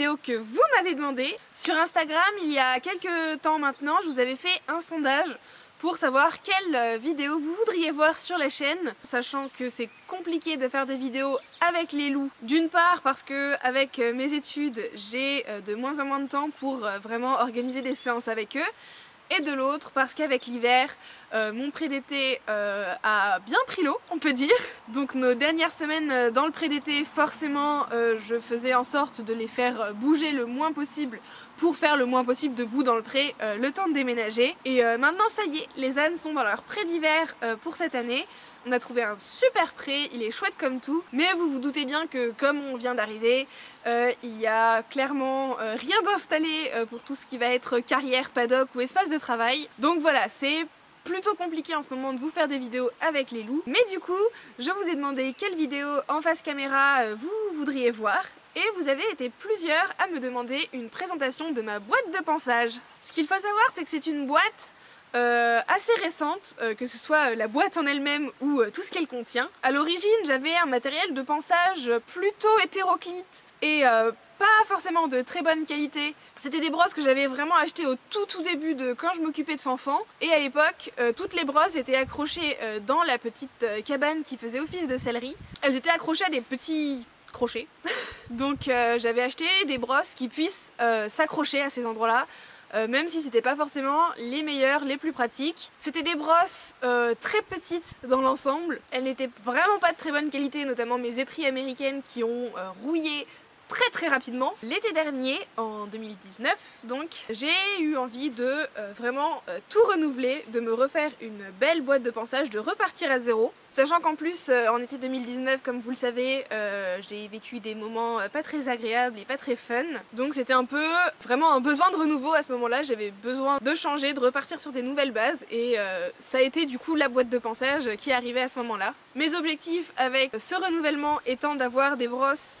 vidéo que vous m'avez demandé. Sur Instagram, il y a quelques temps maintenant, je vous avais fait un sondage pour savoir quelle vidéo vous voudriez voir sur la chaîne, sachant que c'est compliqué de faire des vidéos avec les loups. D'une part parce que avec mes études, j'ai de moins en moins de temps pour vraiment organiser des séances avec eux. Et de l'autre parce qu'avec l'hiver, mon pré d'été a bien pris l'eau, on peut dire. Donc nos dernières semaines dans le pré d'été, forcément, je faisais en sorte de les faire bouger le moins possible pour faire le moins possible debout dans le pré, le temps de déménager. Et maintenant ça y est, les ânes sont dans leur pré d'hiver pour cette année. On a trouvé un super pré, il est chouette comme tout, mais vous vous doutez bien que comme on vient d'arriver, il y a clairement rien d'installé pour tout ce qui va être carrière, paddock ou espace de travail. Donc voilà, c'est plutôt compliqué en ce moment de vous faire des vidéos avec les loups. Mais du coup, je vous ai demandé quelle vidéo en face caméra vous voudriez voir. Et vous avez été plusieurs à me demander une présentation de ma boîte de pansage. Ce qu'il faut savoir, c'est que c'est une boîte assez récente, que ce soit la boîte en elle-même ou tout ce qu'elle contient. À l'origine, j'avais un matériel de pansage plutôt hétéroclite et pas forcément de très bonne qualité. C'était des brosses que j'avais vraiment achetées au tout début de quand je m'occupais de Fanfan. Et à l'époque, toutes les brosses étaient accrochées dans la petite cabane qui faisait office de sellerie. Elles étaient accrochées à des petits crochets. Donc j'avais acheté des brosses qui puissent s'accrocher à ces endroits-là. Même si c'était pas forcément les meilleures, les plus pratiques. C'était des brosses très petites dans l'ensemble. Elles n'étaient vraiment pas de très bonne qualité, notamment mes étries américaines qui ont rouillé très rapidement. L'été dernier, en 2019 donc, j'ai eu envie de vraiment tout renouveler, de me refaire une belle boîte de pansage, de repartir à zéro. Sachant qu'en plus, en été 2019, comme vous le savez, j'ai vécu des moments pas très agréables et pas très fun. Donc c'était un peu, vraiment un besoin de renouveau à ce moment-là. J'avais besoin de changer, de repartir sur des nouvelles bases. Et ça a été du coup la boîte de pansage qui est arrivée à ce moment-là. Mes objectifs avec ce renouvellement étant d'avoir des brosses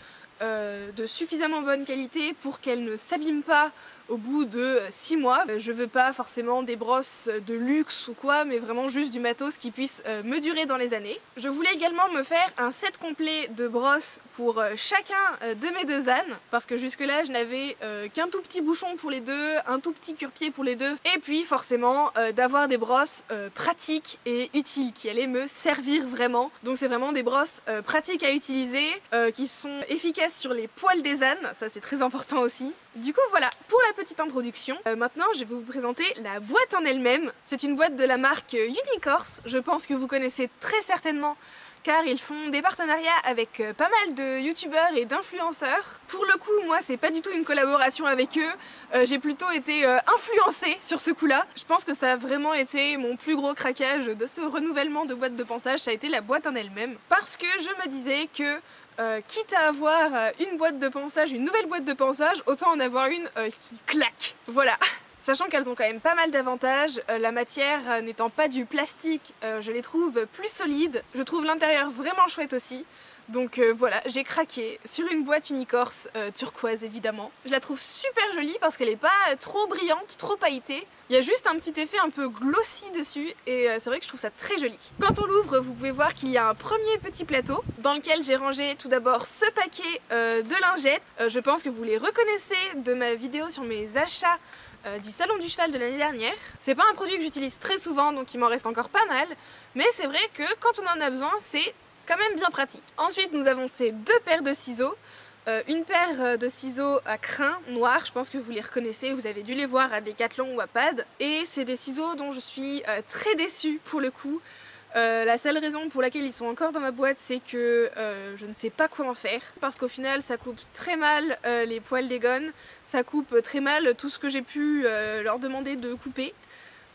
de suffisamment bonne qualité pour qu'elles ne s'abîment pas au bout de 6 mois. Je veux pas forcément des brosses de luxe ou quoi, mais vraiment juste du matos qui puisse me durer dans les années. Je voulais également me faire un set complet de brosses pour chacun de mes deux ânes, parce que jusque là je n'avais qu'un tout petit bouchon pour les deux, un tout petit cure-pied pour les deux, et puis forcément d'avoir des brosses pratiques et utiles qui allaient me servir vraiment. Donc c'est vraiment des brosses pratiques à utiliser, qui sont efficaces sur les poils des ânes, ça c'est très important aussi. Du coup voilà pour la petite introduction. Maintenant je vais vous présenter la boîte en elle-même. C'est une boîte de la marque Unicorse, je pense que vous connaissez très certainement car ils font des partenariats avec pas mal de youtubeurs et d'influenceurs. Pour le coup, moi c'est pas du tout une collaboration avec eux, j'ai plutôt été influencée sur ce coup-là. Je pense que ça a vraiment été mon plus gros craquage de ce renouvellement de boîte de pansage, ça a été la boîte en elle-même. Parce que je me disais que quitte à avoir une boîte de pansage, une nouvelle boîte de pansage, autant en avoir une qui claque, voilà. Sachant qu'elles ont quand même pas mal d'avantages, la matière n'étant pas du plastique, je les trouve plus solides. Je trouve l'intérieur vraiment chouette aussi. Donc voilà, j'ai craqué sur une boîte Unicorse turquoise évidemment. Je la trouve super jolie parce qu'elle n'est pas trop brillante, trop pailletée. Il y a juste un petit effet un peu glossy dessus et c'est vrai que je trouve ça très joli. Quand on l'ouvre, vous pouvez voir qu'il y a un premier petit plateau dans lequel j'ai rangé tout d'abord ce paquet de lingettes. Je pense que vous les reconnaissez de ma vidéo sur mes achats du salon du cheval de l'année dernière. C'est pas un produit que j'utilise très souvent donc il m'en reste encore pas mal, mais c'est vrai que quand on en a besoin c'est quand même bien pratique. Ensuite nous avons ces deux paires de ciseaux, une paire de ciseaux à crin noir, je pense que vous les reconnaissez, vous avez dû les voir à Decathlon ou à Pad, et c'est des ciseaux dont je suis très déçue pour le coup. La seule raison pour laquelle ils sont encore dans ma boîte c'est que je ne sais pas quoi en faire, parce qu'au final ça coupe très mal les poils des gones, ça coupe très mal tout ce que j'ai pu leur demander de couper.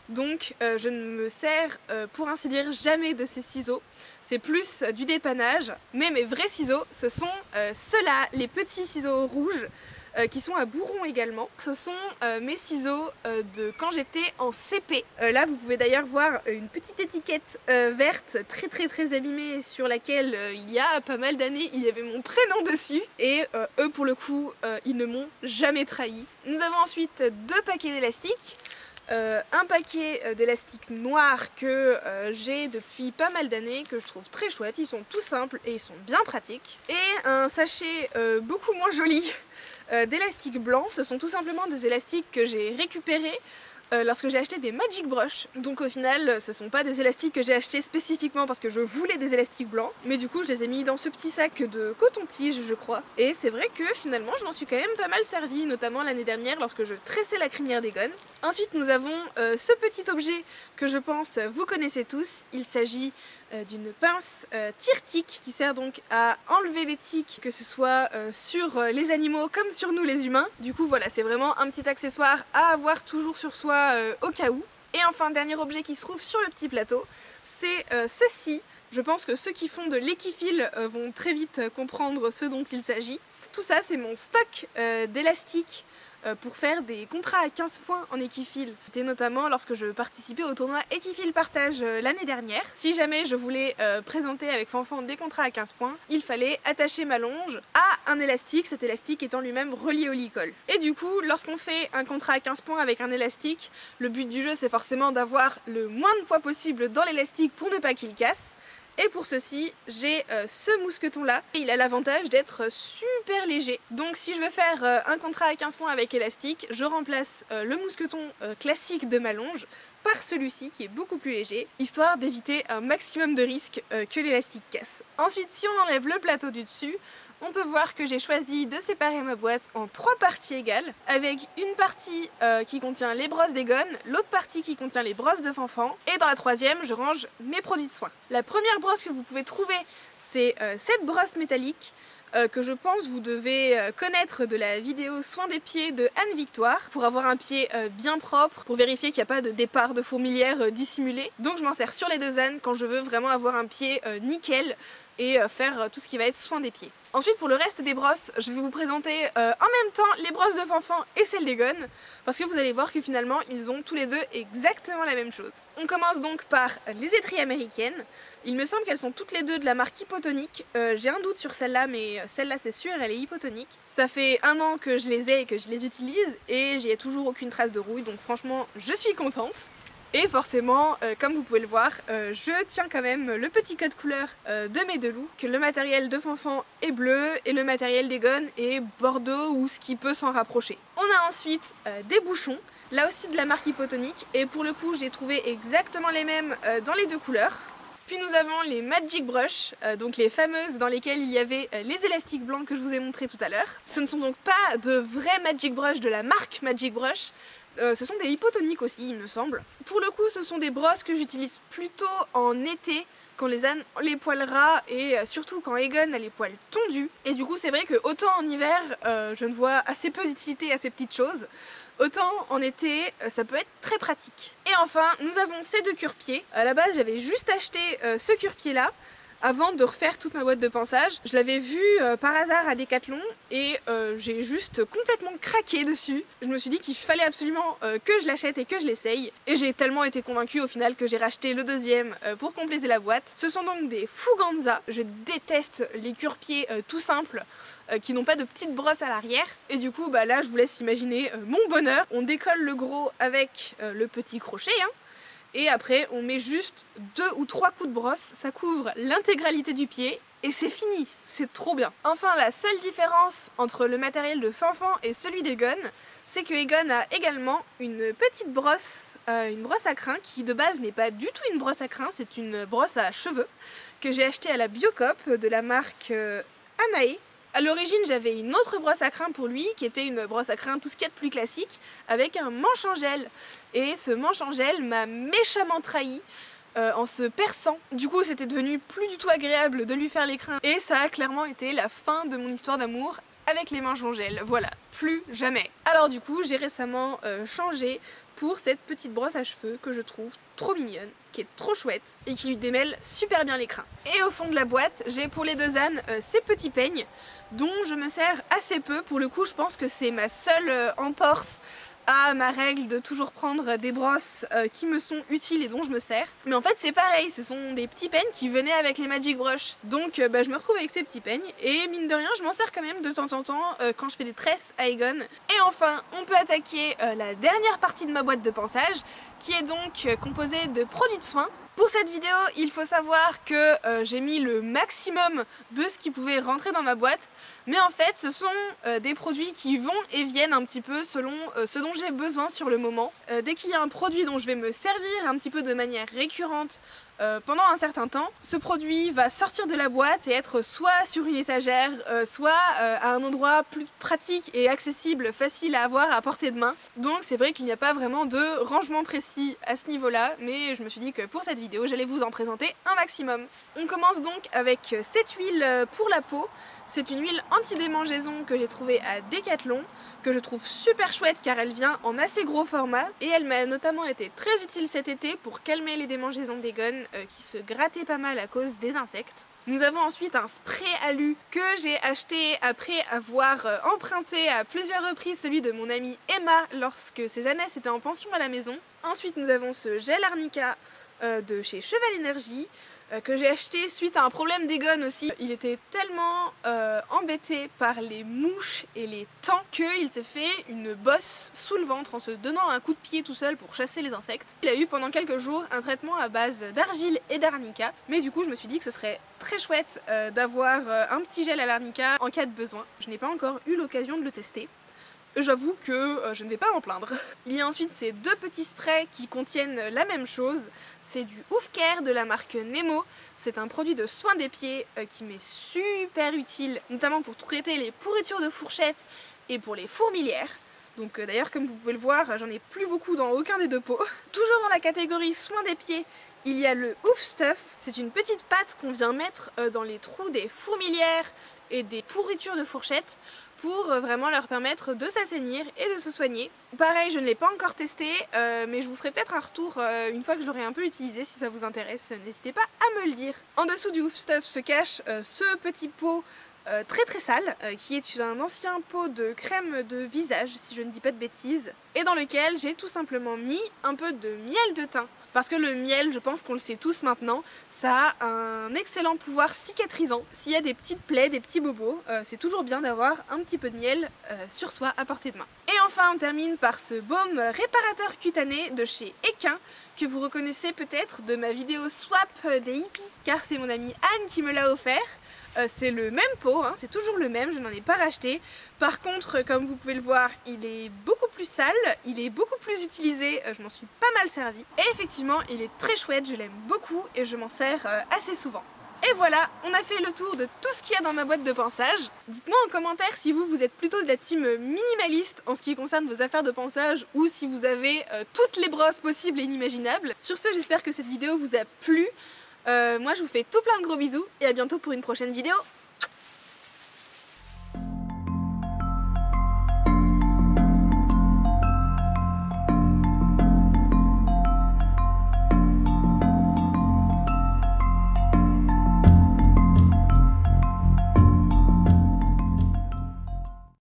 Donc je ne me sers pour ainsi dire jamais de ces ciseaux, c'est plus du dépannage. Mais mes vrais ciseaux, ce sont ceux-là, les petits ciseaux rouges qui sont à bourron également. Ce sont mes ciseaux de quand j'étais en CP. Là vous pouvez d'ailleurs voir une petite étiquette verte très abîmée sur laquelle il y a pas mal d'années il y avait mon prénom dessus. Et eux pour le coup ils ne m'ont jamais trahi. Nous avons ensuite deux paquets d'élastiques. Un paquet d'élastiques noirs que j'ai depuis pas mal d'années, que je trouve très chouette. Ils sont tout simples et ils sont bien pratiques. Et un sachet beaucoup moins joli d'élastiques blancs. Ce sont tout simplement des élastiques que j'ai récupérés lorsque j'ai acheté des Magic Brush. Donc au final, ce ne sont pas des élastiques que j'ai achetés spécifiquement parce que je voulais des élastiques blancs, mais du coup je les ai mis dans ce petit sac de coton-tige, je crois. Et c'est vrai que finalement je m'en suis quand même pas mal servie, notamment l'année dernière lorsque je tressais la crinière d'Egon. Ensuite nous avons ce petit objet que je pense vous connaissez tous. Il s'agit d'une pince tire-tique qui sert donc à enlever les tiques, que ce soit sur les animaux comme sur nous les humains. Du coup voilà, c'est vraiment un petit accessoire à avoir toujours sur soi au cas où. Et enfin, dernier objet qui se trouve sur le petit plateau, c'est ceci. Je pense que ceux qui font de l'équifile vont très vite comprendre ce dont il s'agit. Tout ça, c'est mon stock d'élastiques pour faire des contrats à 15 points en équifile. C'était notamment lorsque je participais au tournoi Équifile Partage l'année dernière. Si jamais je voulais présenter avec Fanfan des contrats à 15 points, il fallait attacher ma longe à un élastique, cet élastique étant lui-même relié au licol. Et du coup, lorsqu'on fait un contrat à 15 points avec un élastique, le but du jeu c'est forcément d'avoir le moins de poids possible dans l'élastique pour ne pas qu'il casse. Et pour ceci, j'ai ce mousqueton là. Et il a l'avantage d'être super léger. Donc si je veux faire un contrat à 15 points avec élastique, je remplace le mousqueton classique de ma longe par celui-ci qui est beaucoup plus léger, histoire d'éviter un maximum de risques que l'élastique casse. Ensuite, si on enlève le plateau du dessus, on peut voir que j'ai choisi de séparer ma boîte en 3 parties égales, avec une partie qui contient les brosses d'Egon, l'autre partie qui contient les brosses de Fanfan, et dans la troisième, je range mes produits de soins. La première brosse que vous pouvez trouver, c'est cette brosse métallique, que je pense vous devez connaître de la vidéo soins des pieds de Anne-Victoire, pour avoir un pied bien propre, pour vérifier qu'il n'y a pas de départ de fourmilière dissimulé. Donc je m'en sers sur les deux ânes quand je veux vraiment avoir un pied nickel et faire tout ce qui va être soin des pieds. Ensuite, pour le reste des brosses, je vais vous présenter en même temps les brosses de Fanfan et celles d'Egon, parce que vous allez voir que finalement ils ont tous les deux exactement la même chose. On commence donc par les étrilles américaines. Il me semble qu'elles sont toutes les deux de la marque Hypotonique. J'ai un doute sur celle-là, mais celle-là c'est sûr, elle est Hypotonique. Ça fait 1 an que je les ai et que je les utilise, et j'ai toujours aucune trace de rouille, donc franchement je suis contente. Et forcément, comme vous pouvez le voir, je tiens quand même le petit code couleur de mes deux loups. Que le matériel de Fanfan est bleu et le matériel d'Egon est bordeaux ou ce qui peut s'en rapprocher. On a ensuite des bouchons, là aussi de la marque Hypotonique. Et pour le coup, j'ai trouvé exactement les mêmes dans les deux couleurs. Puis nous avons les Magic Brush, donc les fameuses dans lesquelles il y avait les élastiques blancs que je vous ai montré tout à l'heure. Ce ne sont donc pas de vrais Magic Brush de la marque Magic Brush. Ce sont des Hypotoniques aussi, il me semble. Pour le coup, ce sont des brosses que j'utilise plutôt en été, quand les ânes ont les poils ras et surtout quand Egon a les poils tondus. Et du coup, c'est vrai que autant en hiver, je ne vois assez peu d'utilité à ces petites choses, autant en été, ça peut être très pratique. Et enfin, nous avons ces deux cure-pieds. À la base, j'avais juste acheté ce cure-pied-là, avant de refaire toute ma boîte de pansage. Je l'avais vu par hasard à Decathlon et j'ai juste complètement craqué dessus. Je me suis dit qu'il fallait absolument que je l'achète et que je l'essaye. Et j'ai tellement été convaincue au final que j'ai racheté le deuxième pour compléter la boîte. Ce sont donc des Fouganza. Je déteste les cure-pieds tout simples qui n'ont pas de petites brosses à l'arrière. Et du coup, bah, là, je vous laisse imaginer mon bonheur. On décolle le gros avec le petit crochet, hein. Et après, on met juste 2 ou 3 coups de brosse, ça couvre l'intégralité du pied et c'est fini, c'est trop bien. Enfin, la seule différence entre le matériel de Fanfan et celui d'Egon, c'est que Egon a également une petite brosse, une brosse à crin qui de base n'est pas du tout une brosse à crin, c'est une brosse à cheveux que j'ai achetée à la Biocoop de la marque Anae. A l'origine, j'avais une autre brosse à crin pour lui, qui était une brosse à crin tout ce qu'il y a de plus classique, avec un manche en gel. Et ce manche en gel m'a méchamment trahi en se perçant. Du coup, c'était devenu plus du tout agréable de lui faire les crins. Et ça a clairement été la fin de mon histoire d'amour avec les manches en gel. Voilà, plus jamais. Alors du coup, j'ai récemment changé pour cette petite brosse à cheveux que je trouve trop mignonne, qui est trop chouette et qui lui démêle super bien les crins. Et au fond de la boîte, j'ai pour les deux ânes ces petits peignes dont je me sers assez peu. Pour le coup, je pense que c'est ma seule entorse à ma règle de toujours prendre des brosses qui me sont utiles et dont je me sers. Mais en fait, c'est pareil, ce sont des petits peignes qui venaient avec les Magic Brush. Donc bah, je me retrouve avec ces petits peignes et mine de rien, je m'en sers quand même de temps en temps quand je fais des tresses à Egon. Et enfin, on peut attaquer la dernière partie de ma boîte de pansage, qui est donc composée de produits de soins. Pour cette vidéo, il faut savoir que j'ai mis le maximum de ce qui pouvait rentrer dans ma boîte, mais en fait ce sont des produits qui vont et viennent un petit peu selon ce dont j'ai besoin sur le moment. Dès qu'il y a un produit dont je vais me servir un petit peu de manière récurrente pendant un certain temps, ce produit va sortir de la boîte et être soit sur une étagère, soit à un endroit plus pratique et accessible, facile à avoir à portée de main. Donc c'est vrai qu'il n'y a pas vraiment de rangement précis à ce niveau-là, mais je me suis dit que pour cette vidéo, j'allais vous en présenter un maximum. On commence donc avec cette huile pour la peau. C'est une huile anti-démangeaison que j'ai trouvée à Decathlon, que je trouve super chouette car elle vient en assez gros format et elle m'a notamment été très utile cet été pour calmer les démangeaisons des gones qui se grattaient pas mal à cause des insectes. Nous avons ensuite un spray alu que j'ai acheté après avoir emprunté à plusieurs reprises celui de mon amie Emma lorsque ses ânes étaient en pension à la maison. Ensuite nous avons ce gel arnica de chez Cheval Energy que j'ai acheté suite à un problème d'Egon aussi. Il était tellement embêté par les mouches et les tangs qu'il s'est fait une bosse sous le ventre en se donnant un coup de pied tout seul pour chasser les insectes. Il a eu pendant quelques jours un traitement à base d'argile et d'arnica, mais du coup je me suis dit que ce serait très chouette d'avoir un petit gel à l'arnica en cas de besoin. Je n'ai pas encore eu l'occasion de le tester. J'avoue que je ne vais pas m'en plaindre. Il y a ensuite ces deux petits sprays qui contiennent la même chose. C'est du Ouf Care de la marque Nemo. C'est un produit de soin des pieds qui m'est super utile, notamment pour traiter les pourritures de fourchettes et pour les fourmilières. Donc d'ailleurs, comme vous pouvez le voir, j'en ai plus beaucoup dans aucun des deux pots. Toujours dans la catégorie soin des pieds, il y a le Ouf Stuff. C'est une petite pâte qu'on vient mettre dans les trous des fourmilières et des pourritures de fourchettes pour vraiment leur permettre de s'assainir et de se soigner. Pareil, je ne l'ai pas encore testé, mais je vous ferai peut-être un retour une fois que je l'aurai un peu utilisé. Si ça vous intéresse, n'hésitez pas à me le dire. En dessous du Ouf Stuff se cache ce petit pot très très sale, qui est un ancien pot de crème de visage, si je ne dis pas de bêtises, et dans lequel j'ai tout simplement mis un peu de miel de thym. Parce que le miel, je pense qu'on le sait tous maintenant, ça a un excellent pouvoir cicatrisant. S'il y a des petites plaies, des petits bobos, c'est toujours bien d'avoir un petit peu de miel sur soi à portée de main. Et enfin on termine par ce baume réparateur cutané de chez Equin, que vous reconnaissez peut-être de ma vidéo swap des hippies, car c'est mon amie Anne qui me l'a offert. C'est le même pot, hein, c'est toujours le même, je n'en ai pas racheté. Par contre, comme vous pouvez le voir, il est beaucoup plus sale, il est beaucoup plus utilisé, je m'en suis pas mal servie. Et effectivement, il est très chouette, je l'aime beaucoup et je m'en sers assez souvent. Et voilà, on a fait le tour de tout ce qu'il y a dans ma boîte de pansage. Dites-moi en commentaire si vous, vous êtes plutôt de la team minimaliste en ce qui concerne vos affaires de pansage ou si vous avez toutes les brosses possibles et inimaginables. Sur ce, j'espère que cette vidéo vous a plu. Moi je vous fais tout plein de gros bisous et à bientôt pour une prochaine vidéo.